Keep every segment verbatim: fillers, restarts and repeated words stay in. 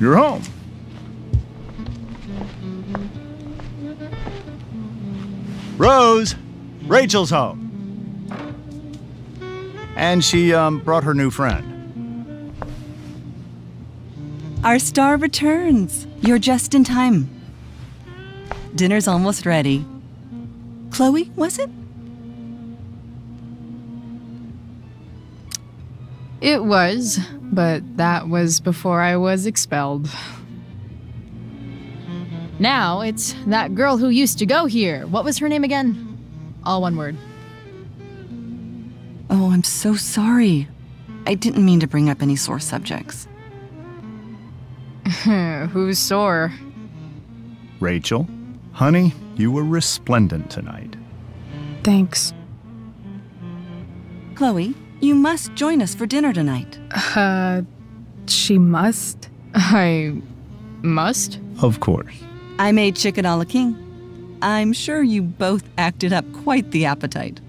you're home. Rose, Rachel's home. And she um, brought her new friend. Our star returns. You're just in time. Dinner's almost ready. Chloe, was it? It was, but that was before I was expelled. Now it's that girl who used to go here. What was her name again? All one word. Oh, I'm so sorry. I didn't mean to bring up any sore subjects. Who's sore? Rachel, honey, you were resplendent tonight. Thanks. Chloe, you must join us for dinner tonight. Uh, she must? I must? Of course. I made chicken a la king. I'm sure you both acted up quite the appetite.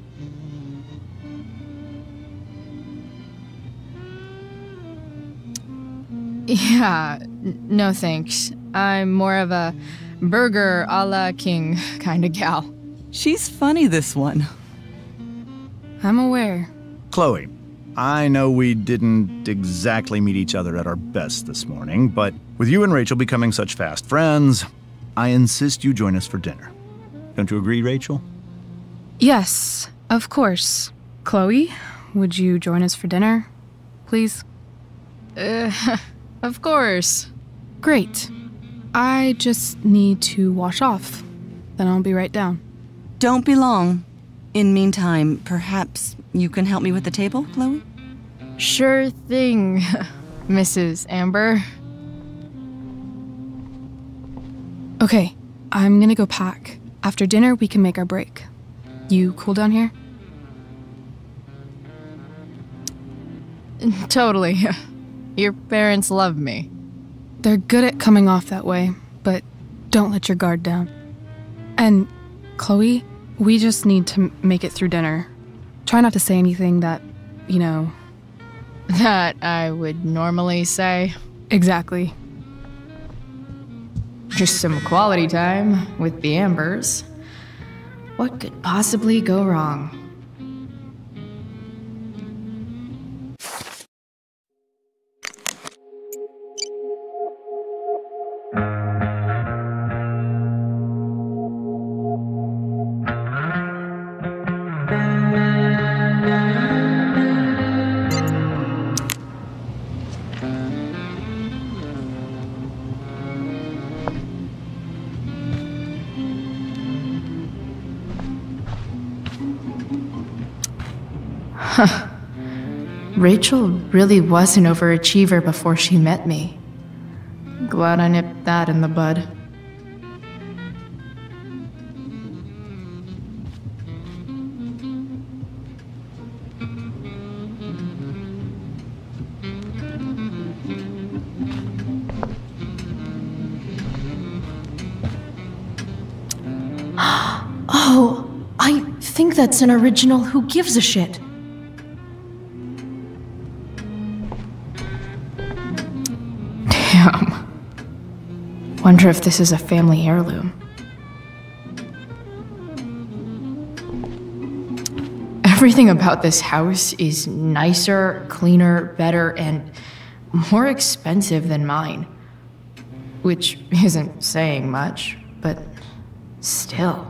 Yeah, no thanks. I'm more of a burger a la king kind of gal. She's funny, this one. I'm aware. Chloe, I know we didn't exactly meet each other at our best this morning, but with you and Rachel becoming such fast friends, I insist you join us for dinner. Don't you agree, Rachel? Yes, of course. Chloe, would you join us for dinner, please? Uh, of course. Great. I just need to wash off. Then I'll be right down. Don't be long. In meantime, perhaps you can help me with the table, Chloe? Sure thing, Missus Amber. Okay, I'm gonna go pack. After dinner, we can make our break. You cool down here? Totally. Your parents love me. They're good at coming off that way, but don't let your guard down. And, Chloe, we just need to make it through dinner. Try not to say anything that, you know... That I would normally say. Exactly. Just some quality time with the Ambers. What could possibly go wrong? Rachel really was an overachiever before she met me. Glad I nipped that in the bud. Oh, I think that's an original Who Gives a Shit. Wonder if this is a family heirloom. Everything about this house is nicer, cleaner, better, and more expensive than mine. Which isn't saying much, but still.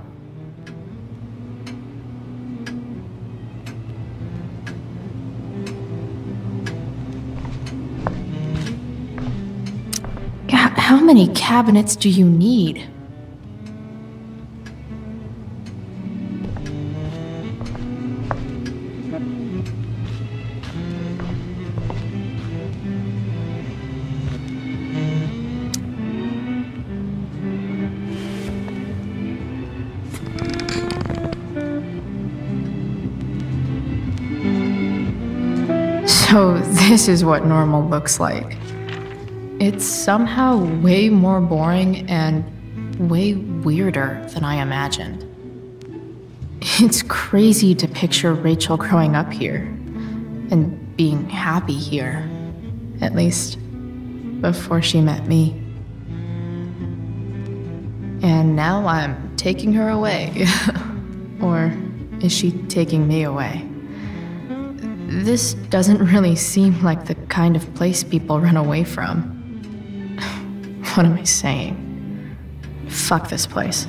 How many cabinets do you need? So this is what normal looks like. It's somehow way more boring and way weirder than I imagined. It's crazy to picture Rachel growing up here and being happy here, at least before she met me. And now I'm taking her away. Or is she taking me away? This doesn't really seem like the kind of place people run away from. What am I saying? Fuck this place.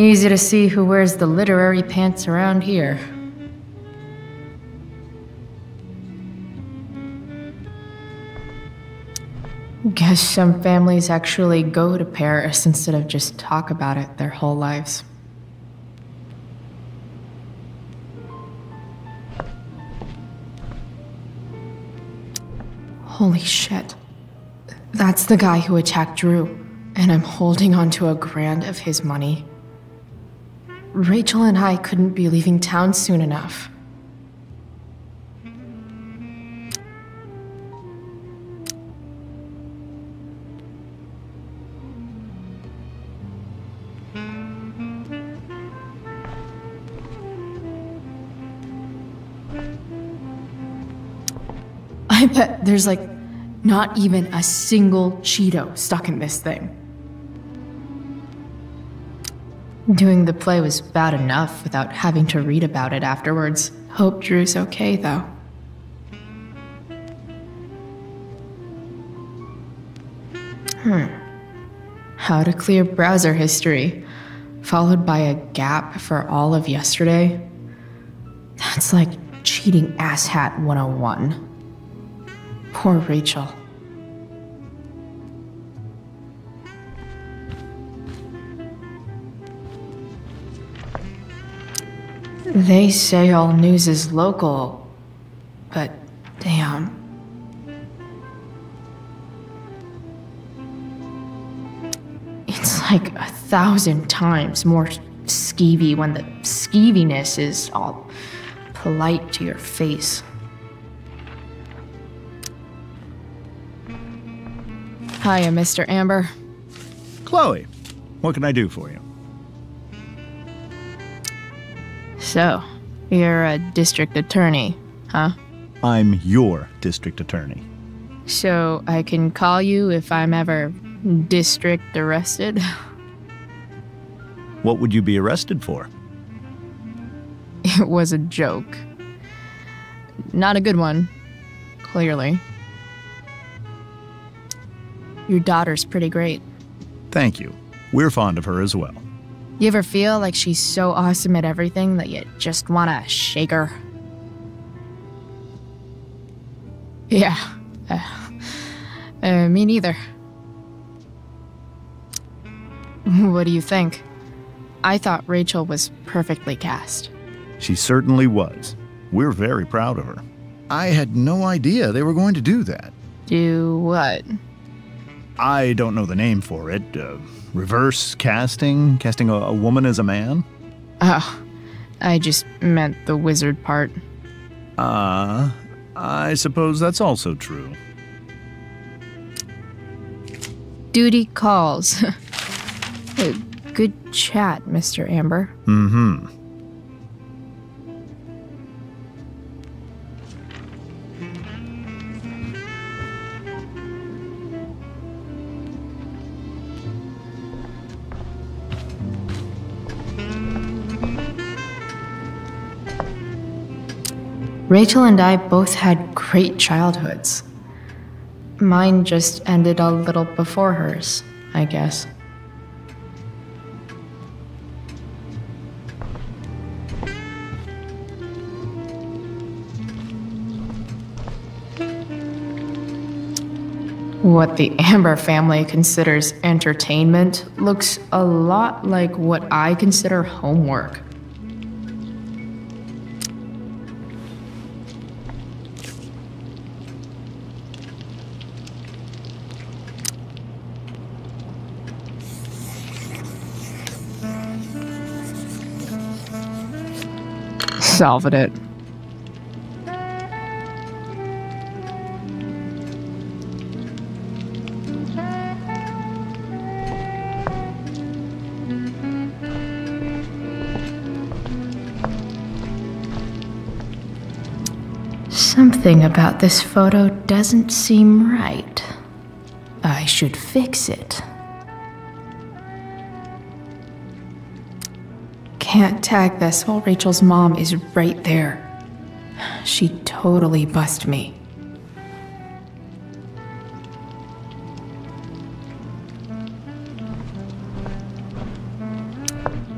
Easy to see who wears the literary pants around here. Guess some families actually go to Paris instead of just talk about it their whole lives. Holy shit. That's the guy who attacked Drew, and I'm holding on to a grand of his money. Rachel and I couldn't be leaving town soon enough. I bet there's like not even a single Cheeto stuck in this thing. Doing the play was bad enough without having to read about it afterwards. Hope Drew's okay, though. Hmm. How to clear browser history, followed by a gap for all of yesterday. That's like cheating asshat one oh one. Poor Rachel. They say all news is local, but damn. It's like a thousand times more skeevy when the skeeviness is all polite to your face. Hiya, Mister Amber. Chloe, what can I do for you? So, you're a district attorney, huh? I'm your district attorney. So I can call you if I'm ever district arrested? What would you be arrested for? It was a joke. Not a good one, clearly. Your daughter's pretty great. Thank you. We're fond of her as well. You ever feel like she's so awesome at everything that you just want to shake her? Yeah. Uh, uh, me neither. What do you think? I thought Rachel was perfectly cast. She certainly was. We're very proud of her. I had no idea they were going to do that. Do what? I don't know the name for it. Uh, reverse casting? Casting a, a woman as a man? Oh, I just meant the wizard part. Ah, uh, I suppose that's also true. Duty calls. Good chat, Mister Amber. Mm-hmm. Rachel and I both had great childhoods. Mine just ended a little before hers, I guess. What the Amber family considers entertainment looks a lot like what I consider homework. Salved it. Something about this photo doesn't seem right. I should fix it. Can't tag this while Rachel's mom is right there. She totally bussed me.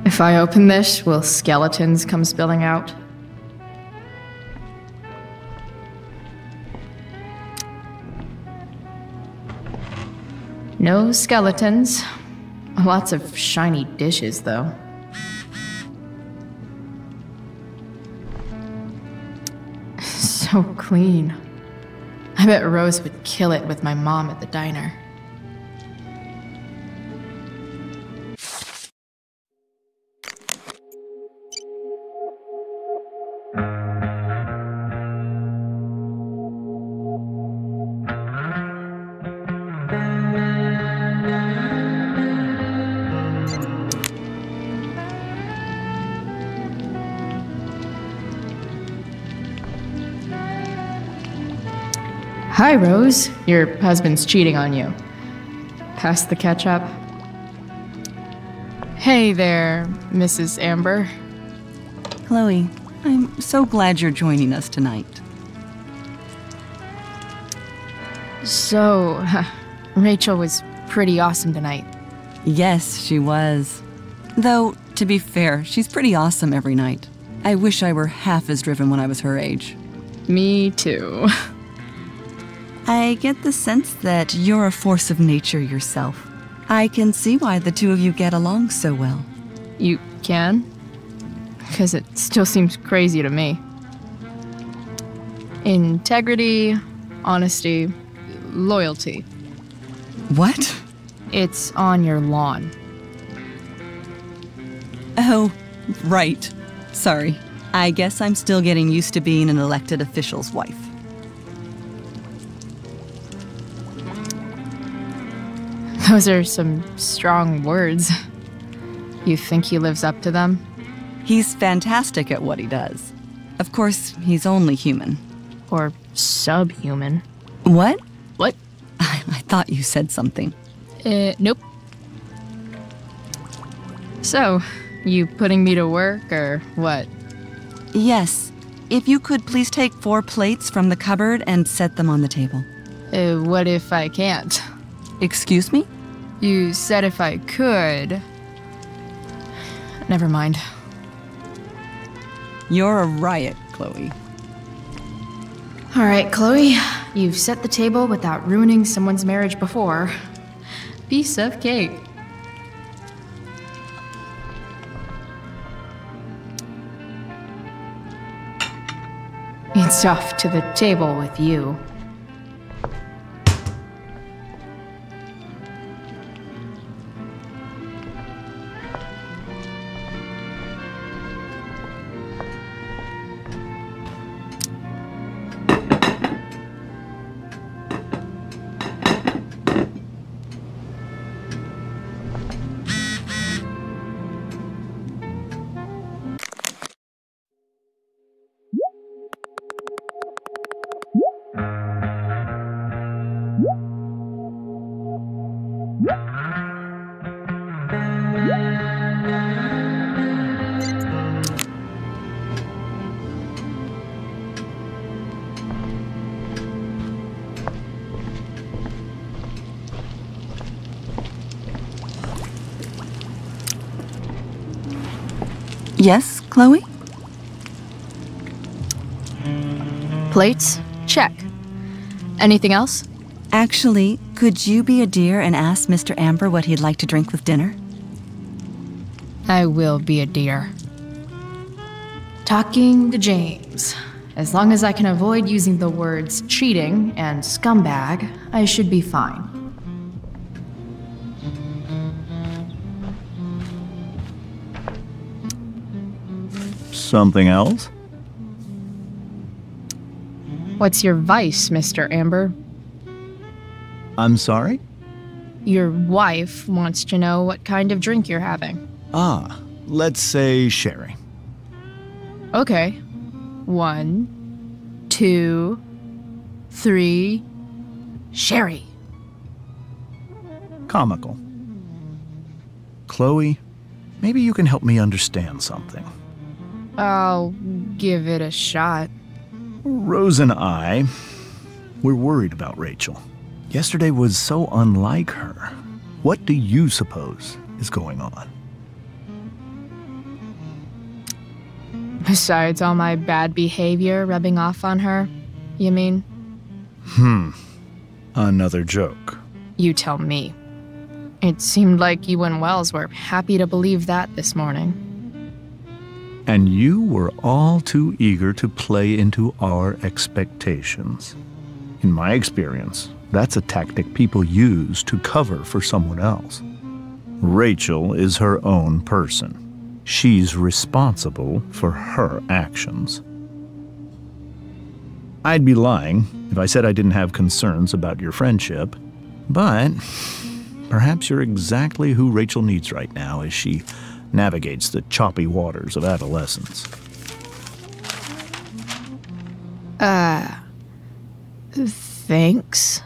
If I open this, will skeletons come spilling out? No skeletons. Lots of shiny dishes, though. So clean. I bet Rose would kill it with my mom at the diner. Hi, Rose. Your husband's cheating on you. Pass the ketchup. Hey there, Missus Amber. Chloe, I'm so glad you're joining us tonight. So, uh, Rachel was pretty awesome tonight. Yes, she was. Though, to be fair, she's pretty awesome every night. I wish I were half as driven when I was her age. Me too. I get the sense that you're a force of nature yourself. I can see why the two of you get along so well. You can? Because it still seems crazy to me. Integrity, honesty, loyalty. What? It's on your lawn. Oh, right. Sorry. I guess I'm still getting used to being an elected official's wife. Those are some strong words. You think he lives up to them? He's fantastic at what he does. Of course, he's only human. Or subhuman. What? What? I, I thought you said something. Uh, nope. So, you putting me to work, or what? Yes. If you could please take four plates from the cupboard and set them on the table. Uh, what if I can't? Excuse me? You said if I could. Never mind. You're a riot, Chloe. All right, Chloe. You've set the table without ruining someone's marriage before. Piece of cake. It's off to the table with you. Yes, Chloe? Plates? Check. Anything else? Actually, could you be a dear and ask Mister Amber what he'd like to drink with dinner? I will be a dear. Talking to James. As long as I can avoid using the words cheating and scumbag, I should be fine. Something else? What's your vice, Mister Amber? I'm sorry? Your wife wants to know what kind of drink you're having. Ah, let's say sherry. Okay. One, two. two, three, Sherry. Comical. Chloe, maybe you can help me understand something. I'll give it a shot. Rose and I, we're worried about Rachel. Yesterday was so unlike her. What do you suppose is going on? Besides all my bad behavior rubbing off on her, you mean? Hmm. Another joke. You tell me. It seemed like you and Wells were happy to believe that this morning. And you were all too eager to play into our expectations. In my experience, that's a tactic people use to cover for someone else. Rachel is her own person. She's responsible for her actions. I'd be lying if I said I didn't have concerns about your friendship, but perhaps you're exactly who Rachel needs right now as she navigates the choppy waters of adolescence. Uh, thanks.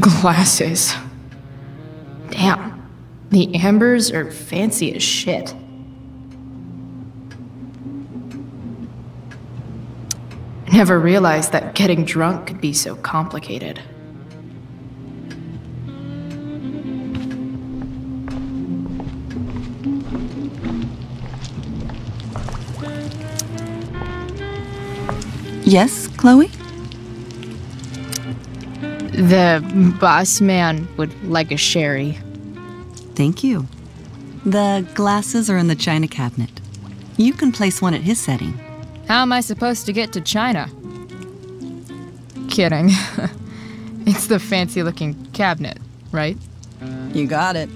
Glasses. Damn, the ambers are fancy as shit. Never realized that getting drunk could be so complicated. Yes, Chloe? The boss man would like a sherry. Thank you. The glasses are in the china cabinet. You can place one at his setting. How am I supposed to get to China? Kidding. It's the fancy-looking cabinet, right? You got it.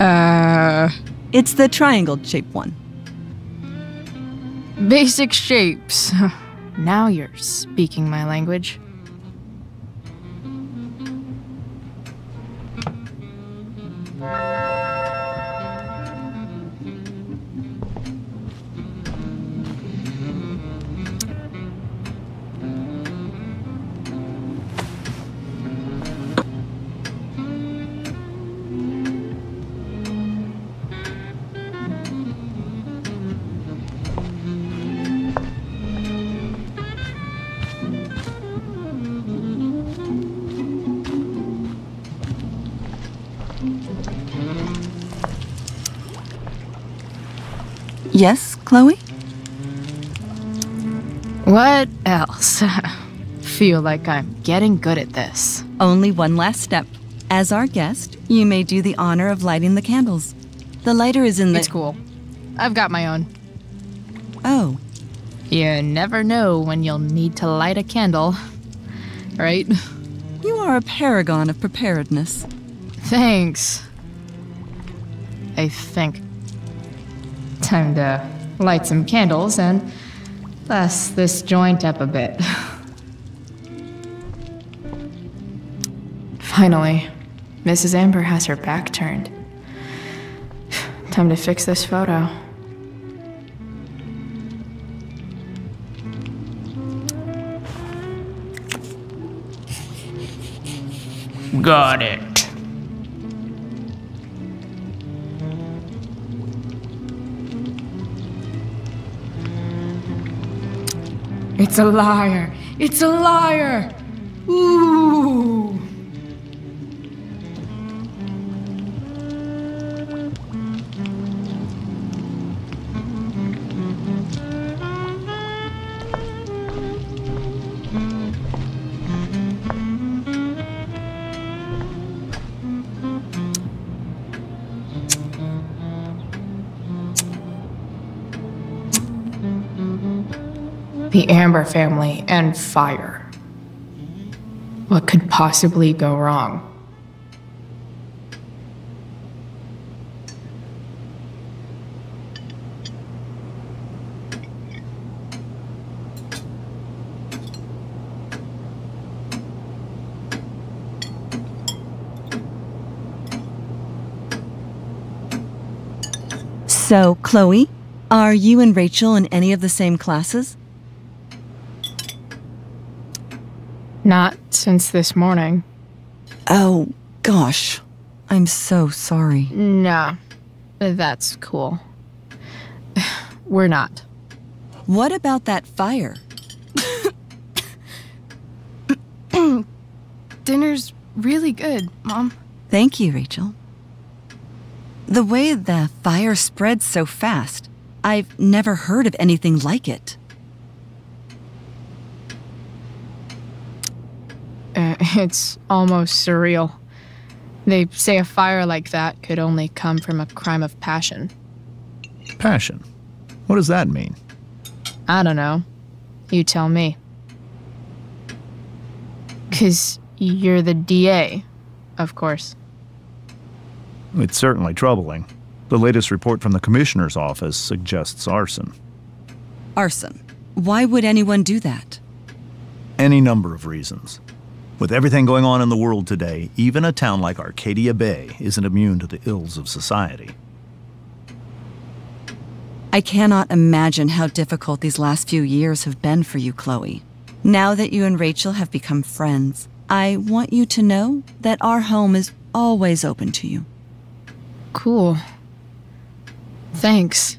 Uh... It's the triangle-shaped one. Basic shapes. Now you're speaking my language. Yes, Chloe? What else? Feel like I'm getting good at this. Only one last step. As our guest, you may do the honor of lighting the candles. The lighter is in the... It's cool. I've got my own. Oh. You never know when you'll need to light a candle, right? You are a paragon of preparedness. Thanks. I think. Time to light some candles and less this joint up a bit. Finally, Missus Amber has her back turned. Time to fix this photo. Got it. It's a liar. It's a liar. Ooh. The Amber family and fire. What could possibly go wrong? So, Chloe, are you and Rachel in any of the same classes? Not since this morning. Oh, gosh. I'm so sorry. Nah, that's cool. We're not. What about that fire? Dinner's really good, Mom. Thank you, Rachel. The way the fire spreads so fast, I've never heard of anything like it. Uh, it's almost surreal. They say a fire like that could only come from a crime of passion. Passion? What does that mean? I don't know. You tell me. 'Cause you're the D A, of course. It's certainly troubling. The latest report from the commissioner's office suggests arson. Arson? Why would anyone do that? Any number of reasons. With everything going on in the world today, even a town like Arcadia Bay isn't immune to the ills of society. I cannot imagine how difficult these last few years have been for you, Chloe. Now that you and Rachel have become friends, I want you to know that our home is always open to you. Cool. Thanks.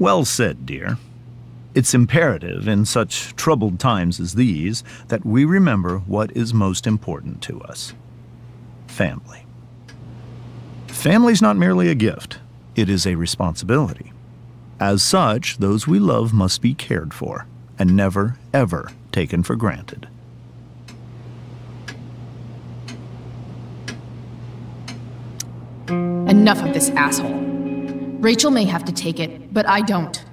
Well said, dear. It's imperative in such troubled times as these that we remember what is most important to us. Family. Family's not merely a gift. It is a responsibility. As such, those we love must be cared for and never, ever taken for granted. Enough of this asshole. Rachel may have to take it, but I don't.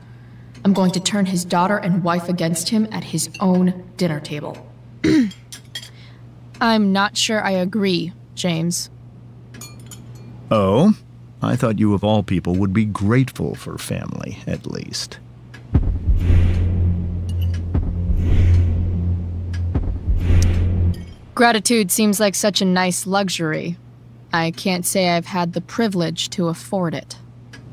I'm going to turn his daughter and wife against him at his own dinner table. I'm not sure I agree, James. Oh? I thought you of all people would be grateful for family, at least. Gratitude seems like such a nice luxury. I can't say I've had the privilege to afford it.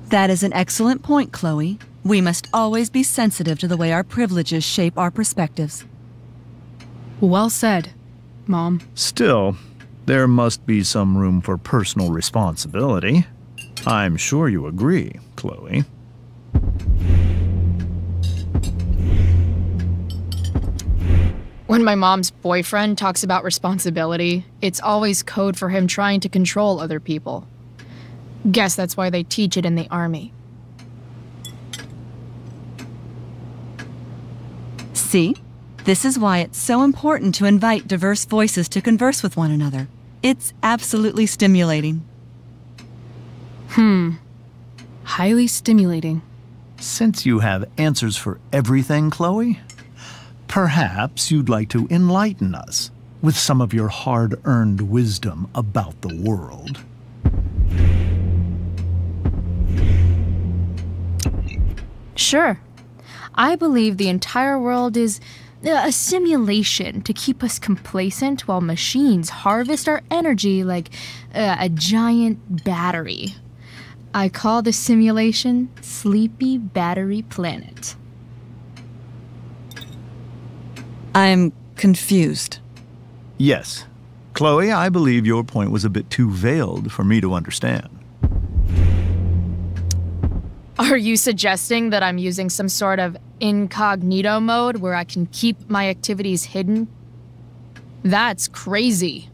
That is an excellent point, Chloe. We must always be sensitive to the way our privileges shape our perspectives. Well said, Mom. Still, there must be some room for personal responsibility. I'm sure you agree, Chloe. When my mom's boyfriend talks about responsibility, it's always code for him trying to control other people. Guess that's why they teach it in the army. See? This is why it's so important to invite diverse voices to converse with one another. It's absolutely stimulating. Hmm. Highly stimulating. Since you have answers for everything, Chloe, perhaps you'd like to enlighten us with some of your hard-earned wisdom about the world. Sure. I believe the entire world is a simulation to keep us complacent while machines harvest our energy like uh, a giant battery. I call the simulation Sleepy Battery Planet. I'm confused. Yes. Chloe, I believe your point was a bit too veiled for me to understand. Are you suggesting that I'm using some sort of incognito mode where I can keep my activities hidden? That's crazy.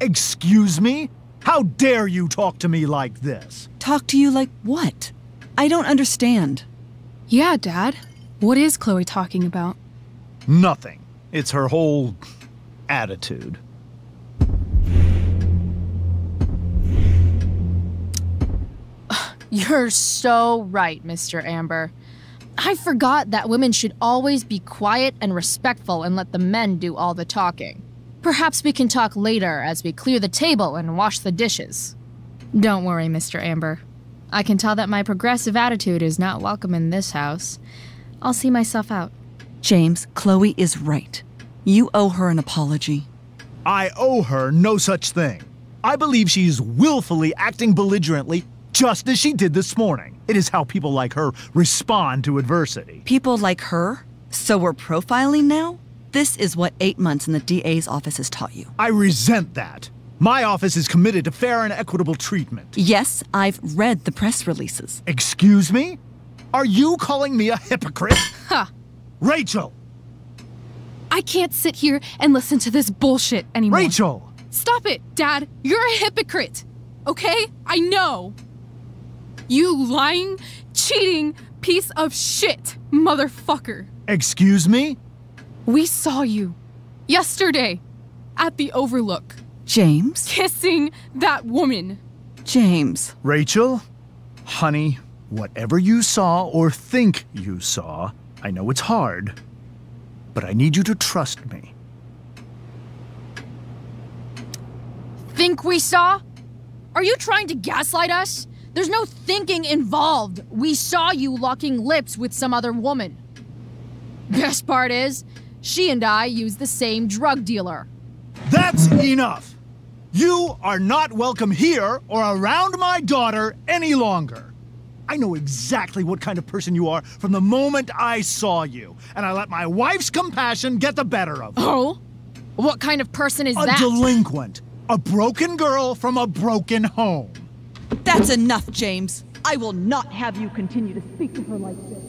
Excuse me? How dare you talk to me like this? Talk to you like what? I don't understand. Yeah, Dad. What is Chloe talking about? Nothing. It's her whole attitude. You're so right, Mister Amber. I forgot that women should always be quiet and respectful and let the men do all the talking. Perhaps we can talk later as we clear the table and wash the dishes. Don't worry, Mister Amber. I can tell that my progressive attitude is not welcome in this house. I'll see myself out. James, Chloe is right. You owe her an apology. I owe her no such thing. I believe she is willfully acting belligerently, just as she did this morning. It is how people like her respond to adversity. People like her? So we're profiling now? This is what eight months in the D A's office has taught you. I resent that. My office is committed to fair and equitable treatment. Yes, I've read the press releases. Excuse me? Are you calling me a hypocrite? Huh. Rachel! I can't sit here and listen to this bullshit anymore. Rachel! Stop it, Dad. You're a hypocrite. Okay? I know. You lying, cheating, piece of shit, motherfucker. Excuse me? We saw you yesterday at the Overlook. James? Kissing that woman. James. Rachel, honey, whatever you saw or think you saw, I know it's hard, but I need you to trust me. Think we saw? Are you trying to gaslight us? There's no thinking involved. We saw you locking lips with some other woman. Best part is, she and I use the same drug dealer. That's enough! You are not welcome here or around my daughter any longer. I know exactly what kind of person you are from the moment I saw you, and I let my wife's compassion get the better of you. Oh? What kind of person is that? A delinquent. A broken girl from a broken home. That's enough, James. I will not have you continue to speak to her like this.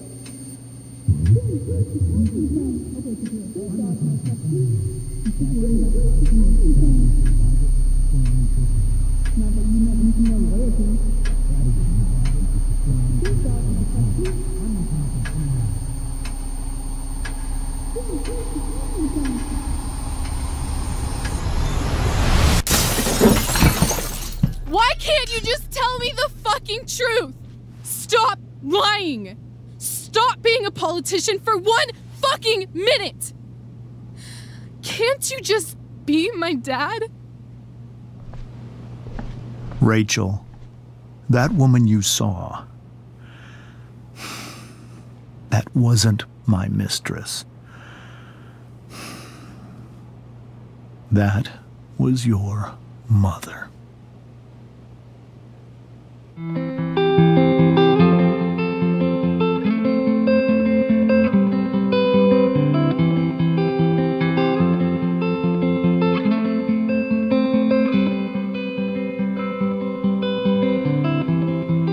Why can't you just tell me the fucking truth? Stop lying! Stop being a politician for one fucking minute! Can't you just be my dad? Rachel, that woman you saw, that wasn't my mistress. That was your mother.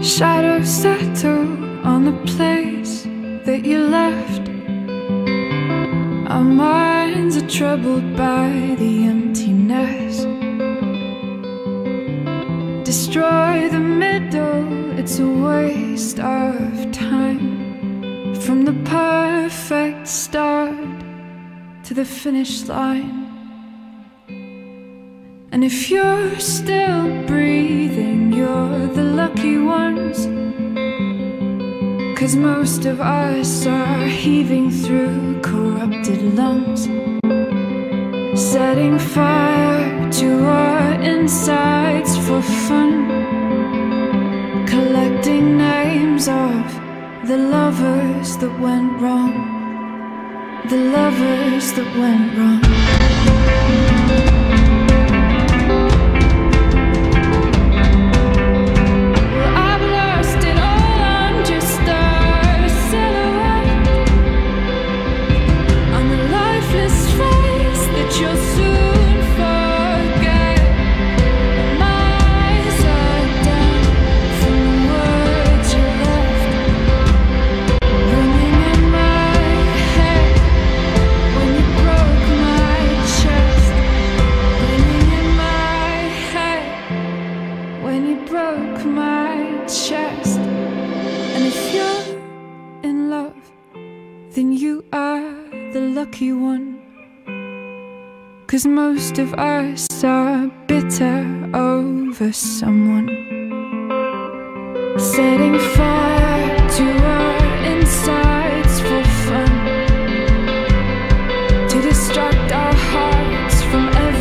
Shadows settle on the place that you left. Our minds are troubled by the emptiness. Destroy the middle, it's a waste of time. From the perfect start to the finish line. And if you're still breathing, you're the lucky ones. 'Cause most of us are heaving through corrupted lungs, setting fire to our insides for fun, collecting names of the lovers that went wrong, the lovers that went wrong. Cause most of us are bitter over someone, setting fire to our insides for fun, to distract our hearts from everything.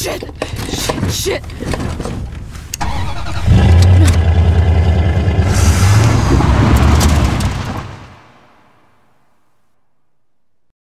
Shit! Shit! Shit!